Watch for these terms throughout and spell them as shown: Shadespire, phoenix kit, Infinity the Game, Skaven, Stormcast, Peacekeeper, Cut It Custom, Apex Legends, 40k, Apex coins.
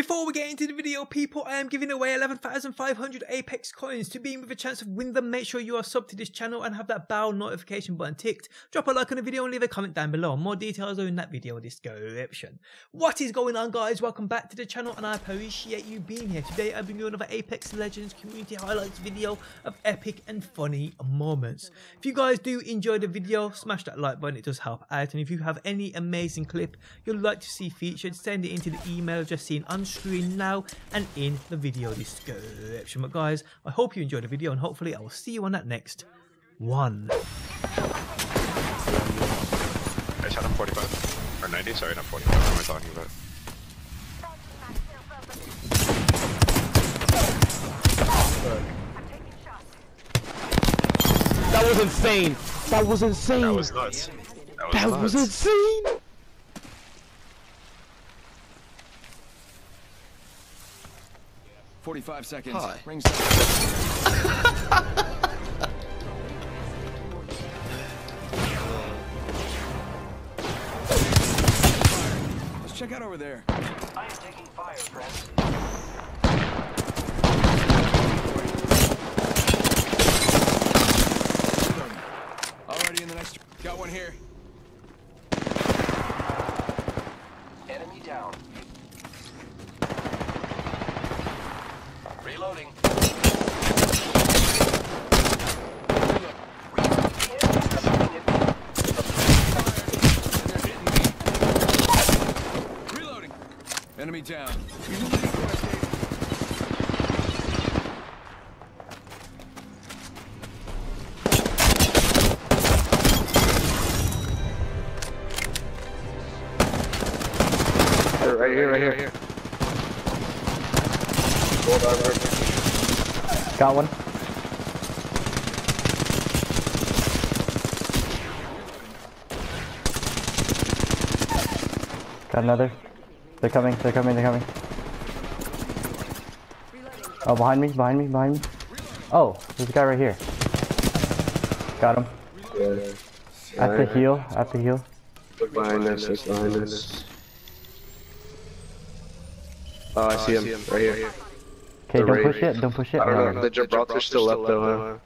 Before we get into the video, people, I am giving away 11,500 Apex coins. To be in with a chance of winning them, make sure you are subbed to this channel and have that bell notification button ticked. Drop a like on the video and leave a comment down below. More details are in that video description. What is going on, guys? Welcome back to the channel and I appreciate you being here. Today I bring you another Apex Legends community highlights video of epic and funny moments. If you guys do enjoy the video, smash that like button, it does help out. And if you have any amazing clip you'd like to see featured, send it into the email address seen on screen now and in the video description. But guys, I hope you enjoyed the video and hopefully I will see you on that next one. I shot him 45 or 90, sorry, not 45. What am I talking about? That was insane. That was insane. That was nuts. That was insane. Seconds. Hi. Rings up. Let's check out over there. I am taking fire, friends. Already in the next. Got one here. Enemy down. Reloading. Reloading. Enemy down. Right here, right here. Got one. Got another. They're coming, they're coming, they're coming. Oh, behind me, behind me, behind me. Oh, there's a guy right here. Got him. At the heel, at the heel. Behind us, it's behind us. Oh, I see him, right here. Okay, don't push it, don't push it. I don't know, the Gibraltar's still up though, huh?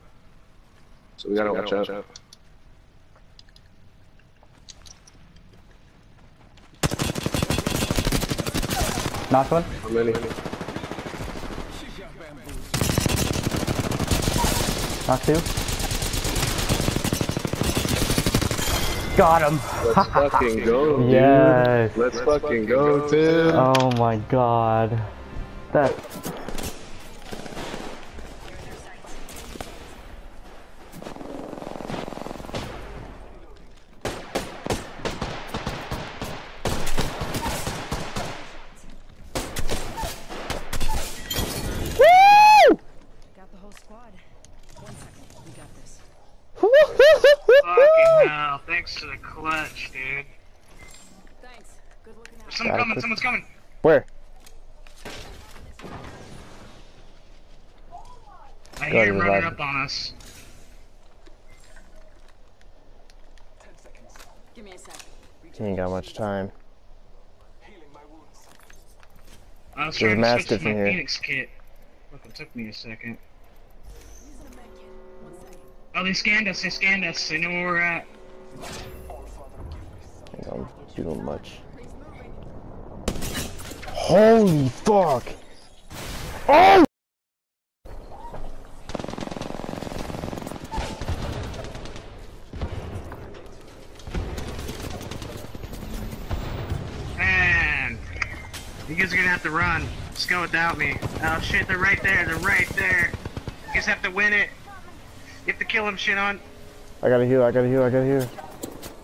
So we gotta watch out. Knock one? How many? Knock two? Got him! Let's fucking go, dude! Yes. Let's fucking go, dude! Oh my god. That... to the clutch, dude. Thanks. Good looking out. Someone's coming, someone's coming. Where? I hear him running up on us. 10 seconds. Give me a sec. He ain't got much time. I was trying to switch to my Phoenix kit. Look, it took me a second. Oh, they scanned us, they scanned us. They know where we're at. I think I'm doing much. Holy fuck! Oh! Man! You guys are gonna have to run. Just go without me. Oh shit, they're right there, they're right there. You guys have to win it. You have to kill them, shit on. I gotta heal, I gotta heal, I gotta heal.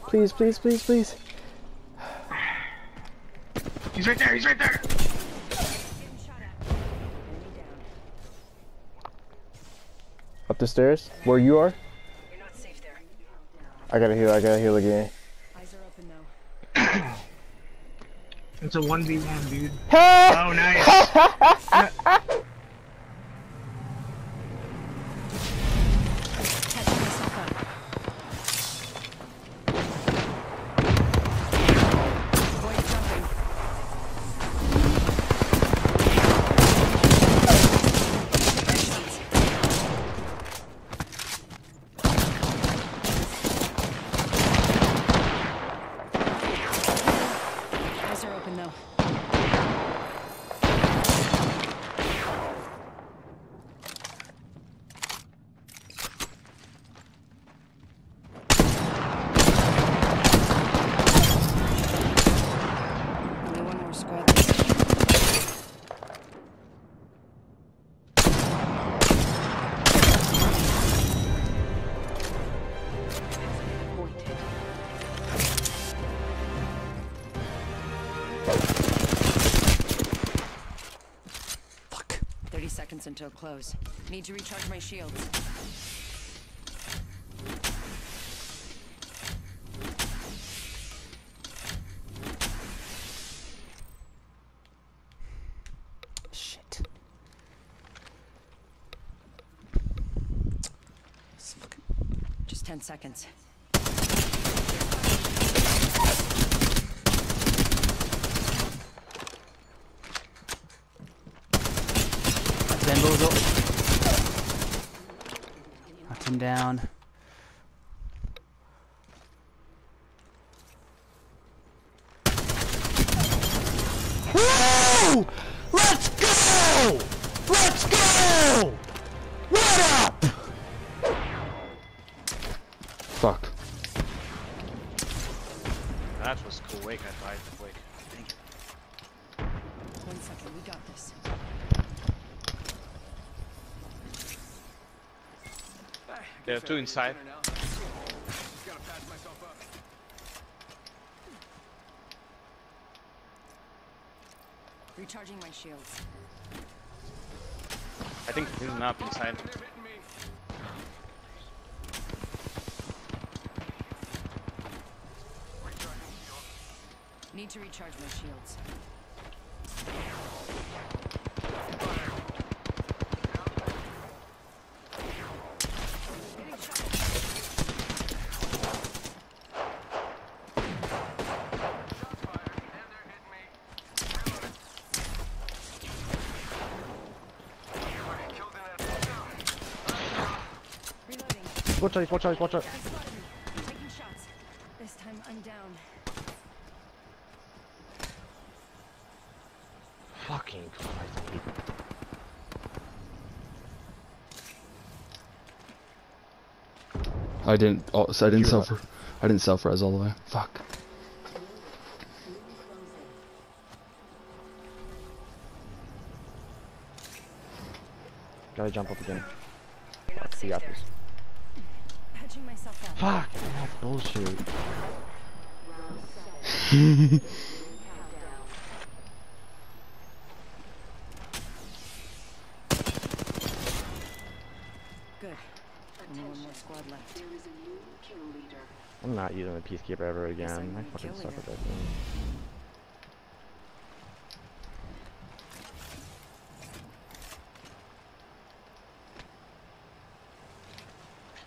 Please, please, please, please. He's right there, he's right there! Up the stairs? Where you are? You're not safe there. I gotta heal again. Eyes are open now. It's a 1v1, dude. Oh, nice! seconds until close. Need to recharge my shields. Shit. Let's look. Just 10 seconds. Knocked him down. Woo! Let's go! Let's go! What up? Fuck. That was cool. Wake, I died with Wake. Thank you. 1 second, we got this. There are two inside. Recharging my shields. I think there's an up inside. Need to recharge my shields. Watch out, watch out, watch out. I'm taking shots. This time I'm down. Fucking Christ. I didn't self-res all the way. Fuck. Gotta jump up again. You got this. Fuck, that's bullshit. Good. Only one more squad left. I'm not using the Peacekeeper ever again. I fucking suck at that thing.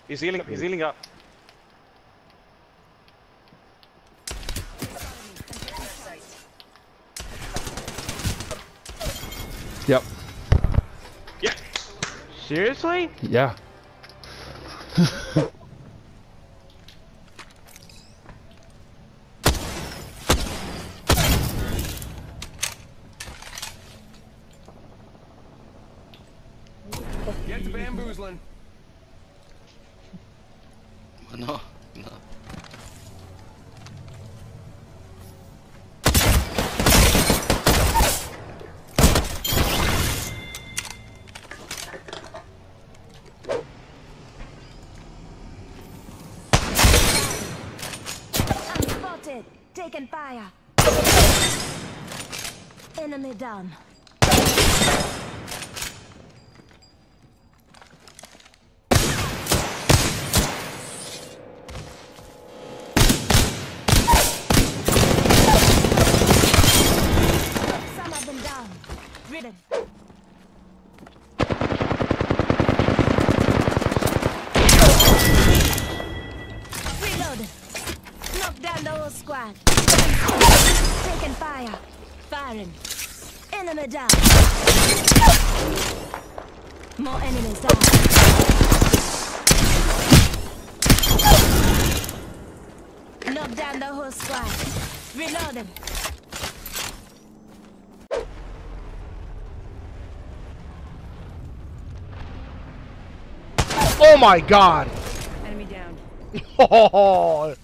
He's healing up, he's healing up. Yep. Yeah. Seriously? Yeah. Get bamboozling. No, no. I'm spotted. Taking fire. Enemy down. Squad. Taking fire. Firing. Enemy down. More enemies down. Knock down the whole squad. Reload them. Oh my god! Enemy down.